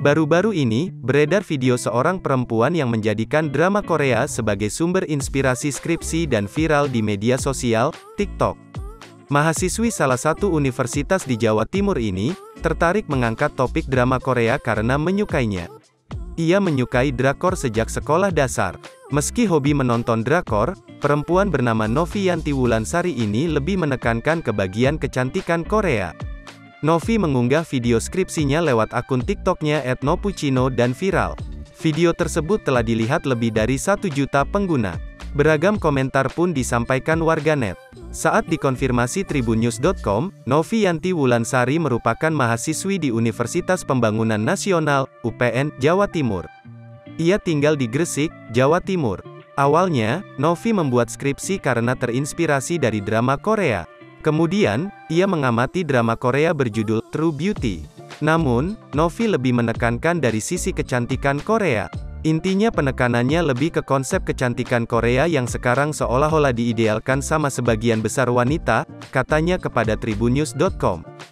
Baru-baru ini, beredar video seorang perempuan yang menjadikan drama Korea sebagai sumber inspirasi skripsi dan viral di media sosial, TikTok. Mahasiswi salah satu universitas di Jawa Timur ini, tertarik mengangkat topik drama Korea karena menyukainya. Ia menyukai drakor sejak sekolah dasar. Meski hobi menonton drakor, perempuan bernama Novi Yanti Wulansari ini lebih menekankan ke bagian kecantikan Korea. Novi mengunggah video skripsinya lewat akun TikToknya @noppuchino dan viral. Video tersebut telah dilihat lebih dari 1 juta pengguna. Beragam komentar pun disampaikan warganet. Saat dikonfirmasi Tribunnews.com, Novi Yanti Wulansari merupakan mahasiswi di Universitas Pembangunan Nasional, UPN, Jawa Timur. Ia tinggal di Gresik, Jawa Timur. Awalnya, Novi membuat skripsi karena terinspirasi dari drama Korea. Kemudian, ia mengamati drama Korea berjudul True Beauty. Namun, Novi lebih menekankan dari sisi kecantikan Korea. Intinya penekanannya lebih ke konsep kecantikan Korea yang sekarang seolah-olah diidealkan sama sebagian besar wanita, katanya kepada Tribunnews.com.